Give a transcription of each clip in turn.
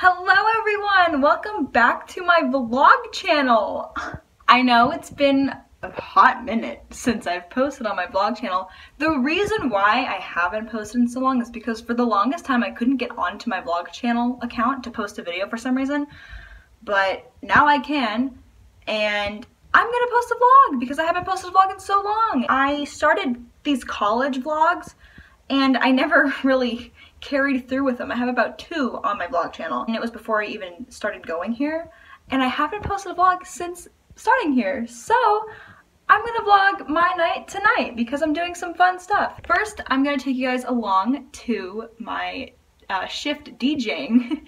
Hello everyone, welcome back to my vlog channel. I know it's been a hot minute since I've posted on my vlog channel. The reason why I haven't posted in so long is because for the longest time I couldn't get onto my vlog channel account to post a video for some reason, but now I can, and I'm gonna post a vlog because I haven't posted a vlog in so long. I started these college vlogs and I never really carried through with them. I have about 2 on my vlog channel, and it was before I even started going here, and I haven't posted a vlog since starting here, so I'm gonna vlog my night tonight because I'm doing some fun stuff. First, I'm gonna take you guys along to my shift DJing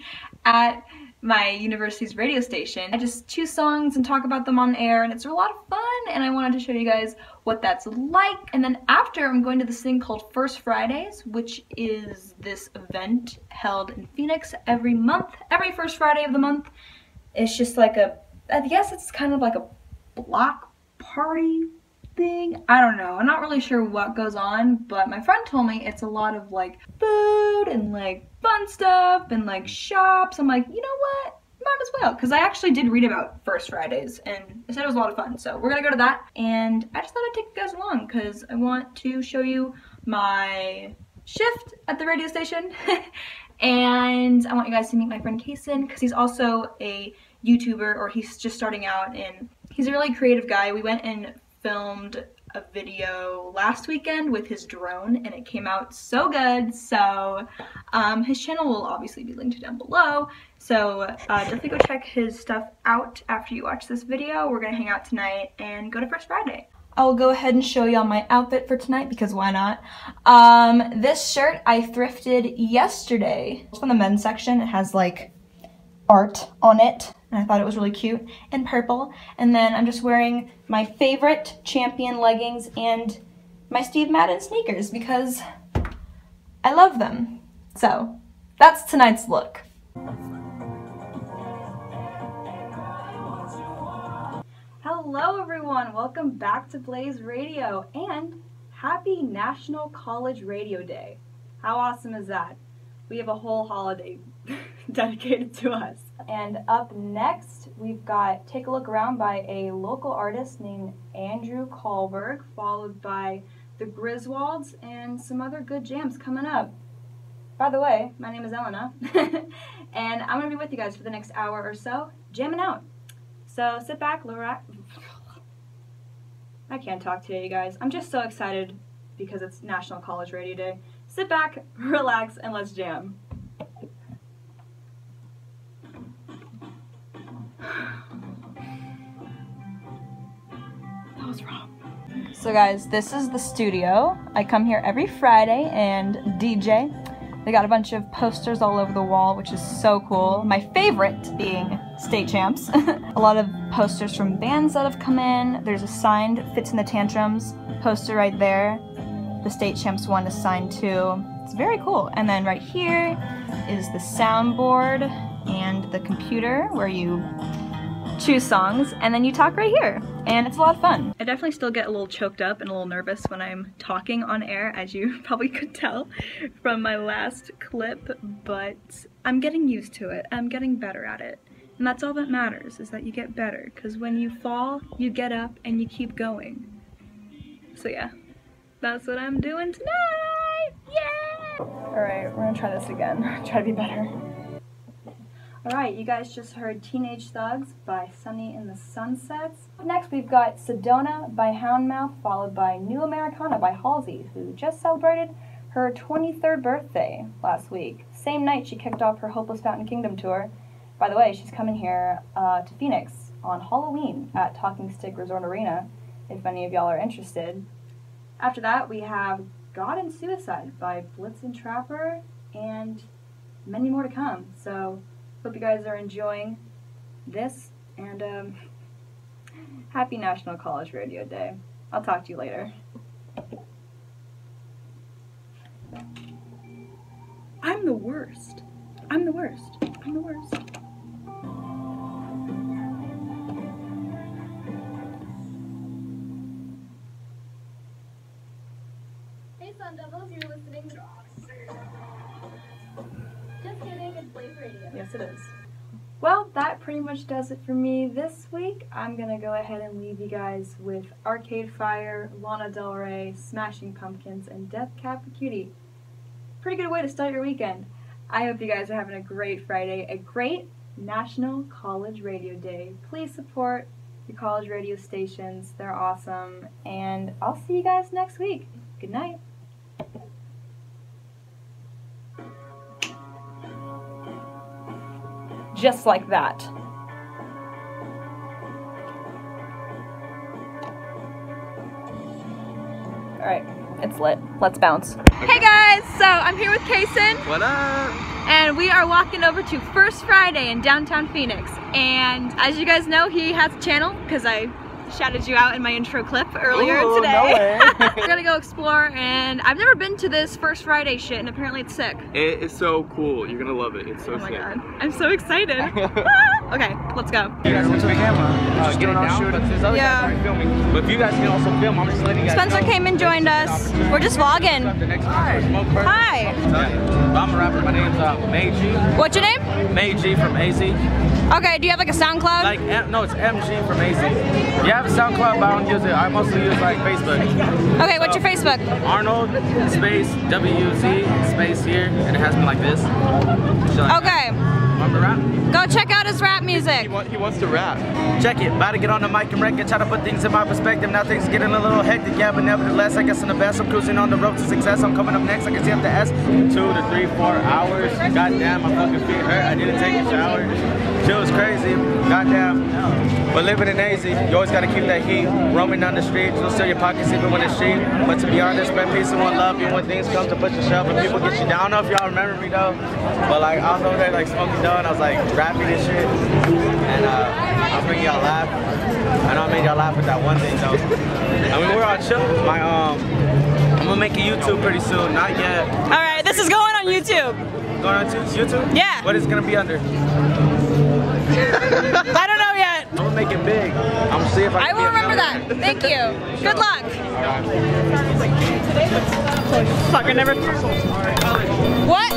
at my university's radio station. I just choose songs and talk about them on air, and it's a lot of fun, and I wanted to show you guys what that's like. And then after, I'm going to this thing called First Fridays, which is this event held in Phoenix every month, every first Friday of the month. It's just like a, I guess it's kind of like a block party thing. I don't know, I'm not really sure what goes on, but my friend told me it's a lot of like food and like fun stuff and like shops. I'm like, you know what? Might as well, because I actually did read about First Fridays and I said it was a lot of fun, so we're gonna go to that. And I just thought I'd take you guys along because I want to show you my shift at the radio station and I want you guys to meet my friend Casyn, because he's also a YouTuber, or he's just starting out, and he's a really creative guy. We went and filmed a video last weekend with his drone and it came out so good, so his channel will obviously be linked down below, so definitely go check his stuff out after you watch this video. We're gonna hang out tonight and go to First Friday. I'll go ahead and show y'all my outfit for tonight because why not. This shirt I thrifted yesterday. It's from the men's section. It has like art on it, and I thought it was really cute and purple. And then I'm just wearing my favorite Champion leggings and my Steve Madden sneakers because I love them. So that's tonight's look. Hello everyone, welcome back to Blaze Radio, and happy National College Radio Day. How awesome is that? We have a whole holiday dedicated to us. And up next, we've got Take a Look Around by a local artist named Andrew Kohlberg, followed by the Griswolds and some other good jams coming up. By the way, my name is Elena, and I'm gonna be with you guys for the next hour or so, jamming out. So sit back, relax. I can't talk today, you guys. I'm just so excited because it's National College Radio Day. Sit back, relax, and let's jam. That was wrong. So guys, this is the studio. I come here every Friday and DJ. They got a bunch of posters all over the wall, which is so cool. My favorite being State Champs. A lot of posters from bands that have come in. There's a signed Fits in the Tantrums poster right there. The State Champs one is signed too. It's very cool. And then right here is the soundboard and the computer where you choose songs and then you talk right here, and it's a lot of fun. I definitely still get a little choked up and a little nervous when I'm talking on air, as you probably could tell from my last clip, but I'm getting used to it. I'm getting better at it, and that's all that matters, is that you get better, because when you fall you get up and you keep going. So yeah, that's what I'm doing tonight. Yeah! Alright, we're gonna try this again. Try to be better. Alright, you guys just heard Teenage Thugs by Sunny in the Sunsets. Next we've got Sedona by Houndmouth, followed by New Americana by Halsey, who just celebrated her 23rd birthday last week. Same night she kicked off her Hopeless Fountain Kingdom tour. By the way, she's coming here to Phoenix on Halloween at Talking Stick Resort Arena, if any of y'all are interested. After that, we have God and Suicide by Blitz and Trapper, and many more to come, so hope you guys are enjoying this, and happy National College Radio Day. I'll talk to you later. I'm the worst. I'm the worst. I'm the worst. Hey Sun Devils, you're listening to... Just kidding, it's Blaze Radio. Yes, it is. Well, that pretty much does it for me this week. I'm gonna go ahead and leave you guys with Arcade Fire, Lana Del Rey, Smashing Pumpkins, and Death Cab Cutie. Pretty good way to start your weekend. I hope you guys are having a great Friday, a great National College Radio Day. Please support your college radio stations. They're awesome. And I'll see you guys next week. Good night. Just like that. All right, it's lit. Let's bounce. Hey guys, so I'm here with Casyn. What up? And we are walking over to First Friday in downtown Phoenix. And as you guys know, he has a channel because I shouted you out in my intro clip earlier today. No way. We're gonna go explore, and I've never been to this First Friday shit, and apparently it's sick. It is so cool. You're gonna love it. It's so sick. Oh my god. I'm so excited. Okay, let's go. Yeah, what's the camera? But if you guys can also film, I'm just letting you guys know. Spencer came and joined us. We're just vlogging. Hi. Hi. I'm a rapper. My name's Meiji. What's your name? Meiji from AZ. Okay, do you have like a SoundCloud? Like, no, it's MG from AZ. Yeah, I have a SoundCloud, but I don't use it. I mostly use like Facebook. Okay, so, what's your Facebook? Arnold space WZ space here, and it has me like this. Like, okay. Want me to rap? Go check out his rap music. He wants to rap. Check it. About to get on the mic and wreck it. Try to put things in my perspective. Now things are getting a little hectic, yeah, but nevertheless, I guess in the best. I'm cruising on the road to success. I'm coming up next. I can see up the S. 2 to 3, 4 hours. Goddamn, my fucking feet hurt. I didn't take a shower. It was crazy, goddamn. But living in AZ, you always gotta keep that heat. Roaming down the streets, you'll steal your pockets even when it's cheap. But to be honest, spread peace and one love. Even when things come to put yourself and people get you down. I don't know if y'all remember me though, but like I was over there like smoking dough and I was like rapping and shit. And I'll bring y'all laugh. I know I made y'all laugh with that one thing though. I mean, we're all chill. My I'm gonna make a YouTube pretty soon. Not yet. All right, this is going on YouTube. Going on YouTube? Yeah. What is it gonna be under? I don't know yet. I'm gonna make it big. I'm gonna see if I can. I will remember that. Thank you. Good luck. Fucker never. What?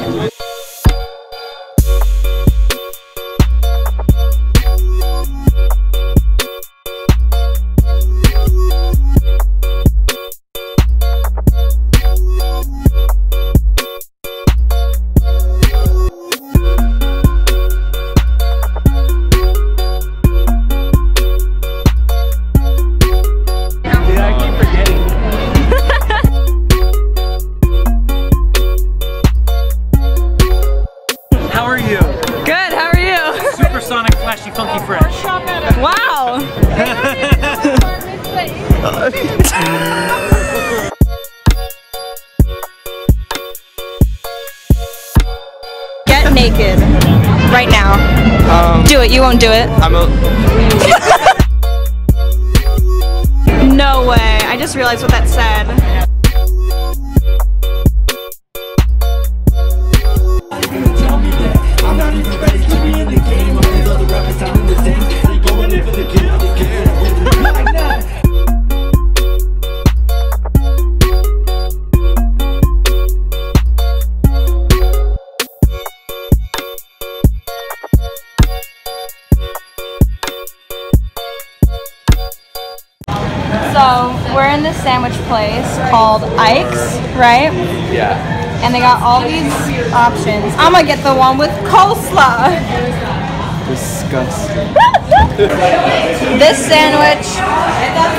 Naked right now. Do it. You won't do it. I'm a no way. I just realized what that said. I'm not even ready to be in the game. Other rappers out in the thing. They going in for the kill. We're in this sandwich place called Ike's, right? Yeah. And they got all these options. I'm gonna get the one with coleslaw. Disgusting. This sandwich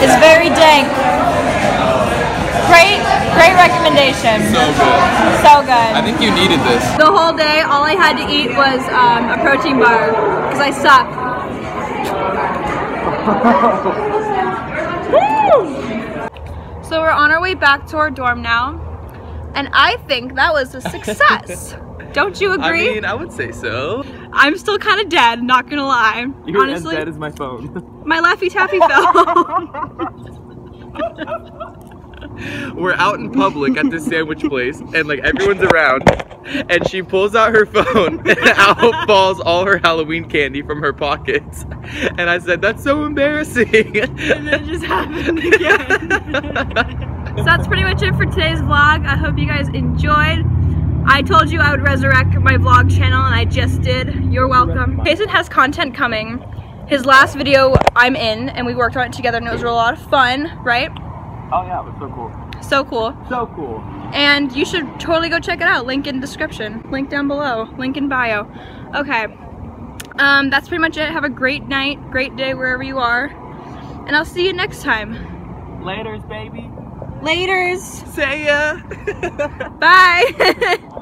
is very dank. Great recommendation. So good. So good. I think you needed this. The whole day, all I had to eat was a protein bar because I suck. So we're on our way back to our dorm now, and I think that was a success. Don't you agree? I mean, I would say so. I'm still kind of dead, not gonna lie. You're as dead as my phone. My Laffy Taffy fell. We're out in public at this sandwich place, and like everyone's around, and she pulls out her phone, and out falls all her Halloween candy from her pockets. And I said, that's so embarrassing. And it just happened again. So that's pretty much it for today's vlog. I hope you guys enjoyed. I told you I would resurrect my vlog channel and I just did. You're welcome. Casyn has content coming. His last video I'm in and we worked on it together and it was a lot of fun, right? Oh yeah, it was so cool. So cool. So cool. And you should totally go check it out. Link in description. Link down below. Link in bio. Okay. That's pretty much it. Have a great night, great day wherever you are. And I'll see you next time. Laters, baby. Laters. See ya. Bye.